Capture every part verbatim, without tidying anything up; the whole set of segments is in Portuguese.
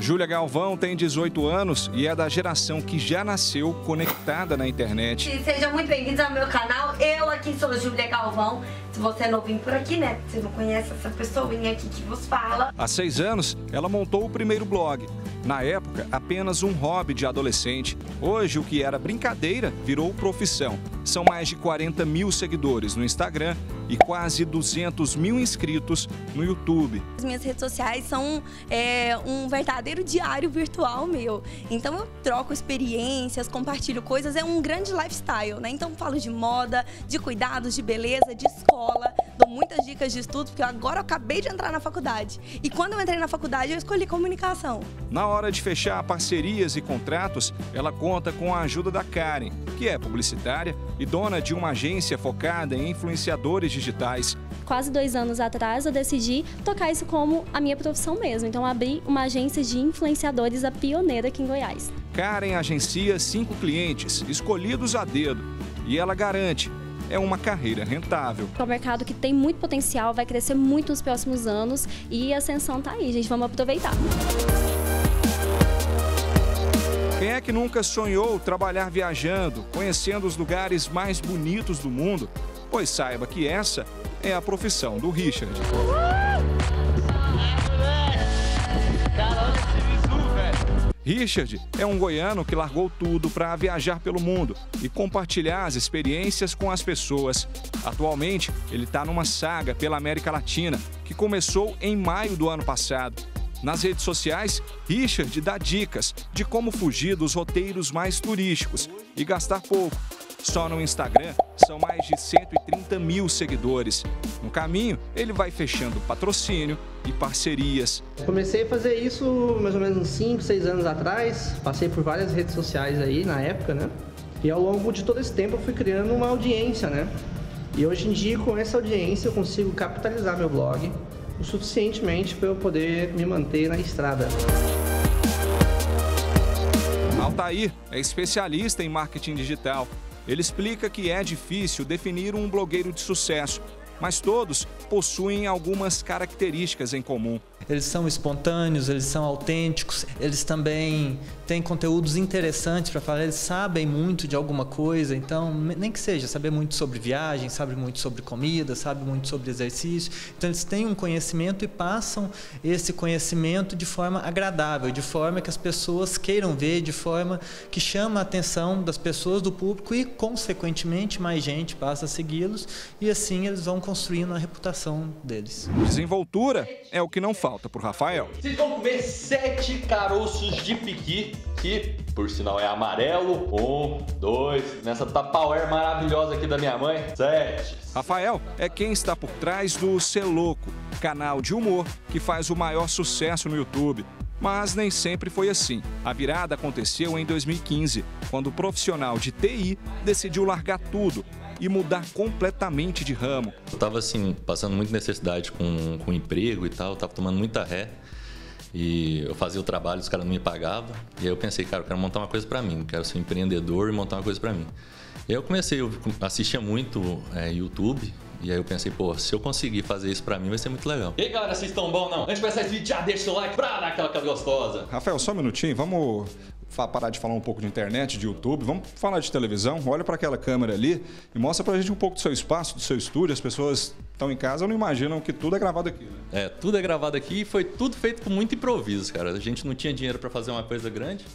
Júlia Galvão tem dezoito anos e é da geração que já nasceu conectada na internet. E sejam muito bem-vindos ao meu canal. Eu aqui sou Júlia Galvão. Se você é novinho por aqui, né? Você não conhece essa pessoinha aqui que vos fala. Há seis anos, ela montou o primeiro blog. Na época, apenas um hobby de adolescente. Hoje, o que era brincadeira virou profissão. São mais de quarenta mil seguidores no Instagram e quase duzentos mil inscritos no YouTube. As minhas redes sociais são é, um verdadeiro diário virtual meu. Então eu troco experiências, compartilho coisas, é um grande lifestyle, né? Então eu falo de moda, de cuidados, de beleza, de escola, dou muitas dicas de estudo, porque agora eu acabei de entrar na faculdade. E quando eu entrei na faculdade, eu escolhi comunicação. Na hora de fechar parcerias e contratos, ela conta com a ajuda da Karen, que é publicitária e dona de uma agência focada em influenciadores digitais. Quase dois anos atrás eu decidi tocar isso como a minha profissão mesmo, então abri uma agência de influenciadores, a pioneira aqui em Goiás. Karen agencia cinco clientes, escolhidos a dedo, e ela garante, é uma carreira rentável. É um mercado que tem muito potencial, vai crescer muito nos próximos anos e a ascensão está aí, gente, vamos aproveitar. Quem é que nunca sonhou trabalhar viajando, conhecendo os lugares mais bonitos do mundo? Pois saiba que essa é a profissão do Richard. Richard é um goiano que largou tudo para viajar pelo mundo e compartilhar as experiências com as pessoas. Atualmente, ele está numa saga pela América Latina, que começou em maio do ano passado. Nas redes sociais, Richard dá dicas de como fugir dos roteiros mais turísticos e gastar pouco. Só no Instagram são mais de cento e trinta mil seguidores. No caminho, ele vai fechando patrocínio e parcerias. Comecei a fazer isso mais ou menos uns cinco, seis anos atrás. Passei por várias redes sociais aí na época, né? E ao longo de todo esse tempo eu fui criando uma audiência, né? E hoje em dia, com essa audiência, eu consigo capitalizar meu blog o suficientemente para eu poder me manter na estrada. Altair é especialista em marketing digital. Ele explica que é difícil definir um blogueiro de sucesso, mas todos possuem algumas características em comum. Eles são espontâneos, eles são autênticos, eles também têm conteúdos interessantes para falar, eles sabem muito de alguma coisa, então, nem que seja, saber muito sobre viagem, sabe muito sobre comida, sabe muito sobre exercício, então eles têm um conhecimento e passam esse conhecimento de forma agradável, de forma que as pessoas queiram ver, de forma que chama a atenção das pessoas, do público e, consequentemente, mais gente passa a segui-los e assim eles vão construindo a reputação deles. Desenvoltura é o que não falta. Falta pro Rafael. Vocês vão comer sete caroços de piqui, que por sinal é amarelo. Um, dois, nessa tapauer maravilhosa aqui da minha mãe. Sete. Rafael é quem está por trás do Cê Louco, canal de humor que faz o maior sucesso no YouTube. Mas nem sempre foi assim. A virada aconteceu em dois mil e quinze, quando o profissional de T I decidiu largar tudo e mudar completamente de ramo. Eu tava assim, passando muita necessidade com, com emprego e tal, eu tava tomando muita ré. E eu fazia o trabalho, os caras não me pagavam. E aí eu pensei, cara, eu quero montar uma coisa pra mim, eu quero ser empreendedor e montar uma coisa pra mim. E aí eu comecei, eu assistia muito é, YouTube, e aí eu pensei, pô, se eu conseguir fazer isso pra mim vai ser muito legal. E aí, galera, vocês estão bom não? Antes de começar esse vídeo, já deixa o like pra dar aquela cara gostosa. Rafael, só um minutinho, vamos parar de falar um pouco de internet, de YouTube, vamos falar de televisão. Olha para aquela câmera ali e mostra pra gente um pouco do seu espaço, do seu estúdio. As pessoas estão em casa, não imaginam que tudo é gravado aqui, né? É, tudo é gravado aqui e foi tudo feito com muito improviso, cara. A gente não tinha dinheiro para fazer uma coisa grande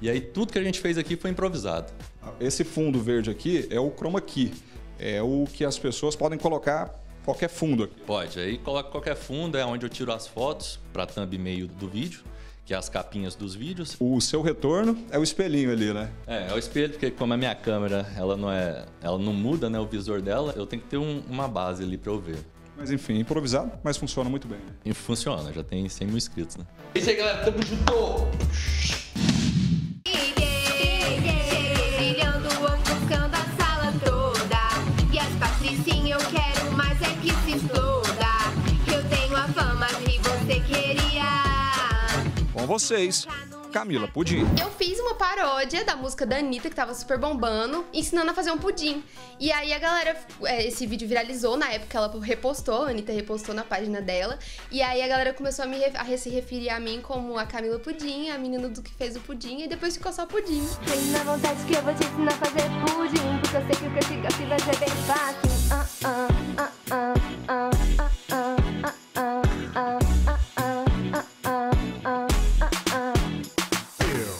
e aí tudo que a gente fez aqui foi improvisado. Esse fundo verde aqui é o chroma key, é o que as pessoas podem colocar qualquer fundo aqui. Pode, aí coloca qualquer fundo, é onde eu tiro as fotos para a thumbnail do vídeo, que é as capinhas dos vídeos. O seu retorno é o espelhinho ali, né? É, é o espelho, porque como a minha câmera ela não, é, ela não muda, né, o visor dela, eu tenho que ter um, uma base ali para eu ver. Mas enfim, improvisado, mas funciona muito bem, né? E funciona, já tem cem mil inscritos, né? É isso aí, galera, tamo junto! Vocês, Camila Pudim. Eu fiz uma paródia da música da Anitta, que tava super bombando, ensinando a fazer um pudim. E aí a galera, esse vídeo viralizou, na época ela repostou, a Anitta repostou na página dela. E aí a galera começou a, me, a se referir a mim como a Camila Pudim, a menina do que fez o pudim, e depois ficou só pudim. Tem na vontade que eu vou te ensinar a fazer pudim, porque eu sei que o que eu digo aqui vai ser bem fácil. Ah, ah, ah, ah, ah, ah, ah, ah, ah, ah, ah, ah, ah, ah, ah, ah, ah.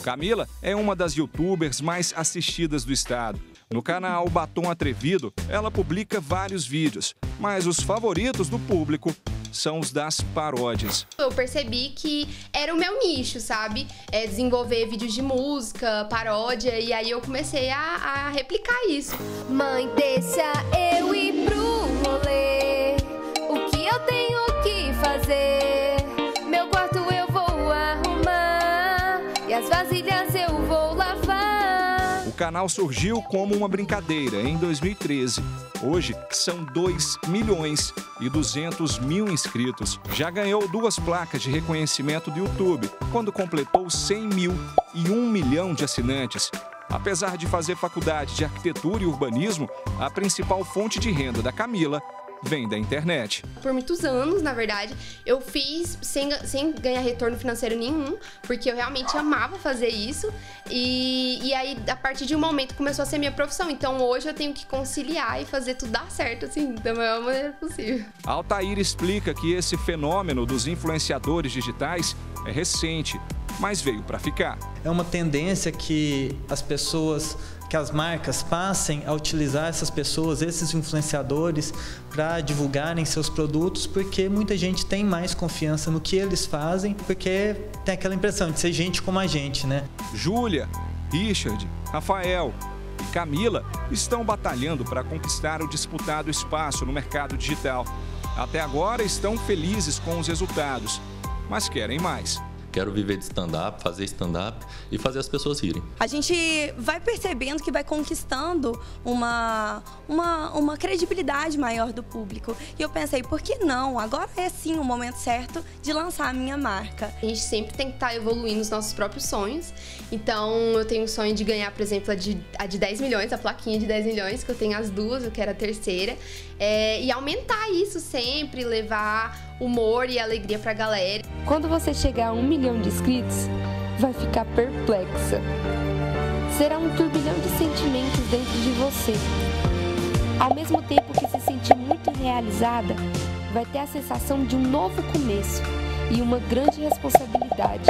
Camila é uma das youtubers mais assistidas do estado. No canal Batom Atrevido, ela publica vários vídeos, mas os favoritos do público são os das paródias. Eu percebi que era o meu nicho, sabe? É desenvolver vídeos de música, paródia, e aí eu comecei a, a replicar isso. Mãe, deixa eu ir pro rolê, o que eu tenho que fazer? Meu quarto eu vou arrumar, e as vasilhas eu vou lavar. O canal surgiu como uma brincadeira em dois mil e treze. Hoje, são dois milhões e duzentos mil inscritos. Já ganhou duas placas de reconhecimento do YouTube, quando completou cem mil e um milhão de assinantes. Apesar de fazer faculdade de arquitetura e urbanismo, a principal fonte de renda da Camila vem da internet. Por muitos anos, na verdade, eu fiz sem, sem ganhar retorno financeiro nenhum, porque eu realmente amava fazer isso. E, e aí, a partir de um momento, começou a ser minha profissão. Então, hoje eu tenho que conciliar e fazer tudo dar certo, assim, da melhor maneira possível. A Altair explica que esse fenômeno dos influenciadores digitais é recente, mas veio para ficar. É uma tendência que as pessoas, que as marcas passem a utilizar essas pessoas, esses influenciadores, para divulgarem seus produtos, porque muita gente tem mais confiança no que eles fazem, porque tem aquela impressão de ser gente como a gente, né? Júlia, Richard, Rafael e Camila estão batalhando para conquistar o disputado espaço no mercado digital. Até agora estão felizes com os resultados, mas querem mais. Quero viver de stand-up, fazer stand-up e fazer as pessoas rirem. A gente vai percebendo que vai conquistando uma, uma, uma credibilidade maior do público. E eu pensei, por que não? Agora é sim o momento certo de lançar a minha marca. A gente sempre tem que estar evoluindo os nossos próprios sonhos. Então, eu tenho o sonho de ganhar, por exemplo, a de, a de dez milhões, a plaquinha de dez milhões, que eu tenho as duas, eu quero a terceira. É, e aumentar isso sempre, levar humor e alegria pra galera. Quando você chegar a um milhão de inscritos, vai ficar perplexa. Será um turbilhão de sentimentos dentro de você. Ao mesmo tempo que se sentir muito realizada, vai ter a sensação de um novo começo e uma grande responsabilidade.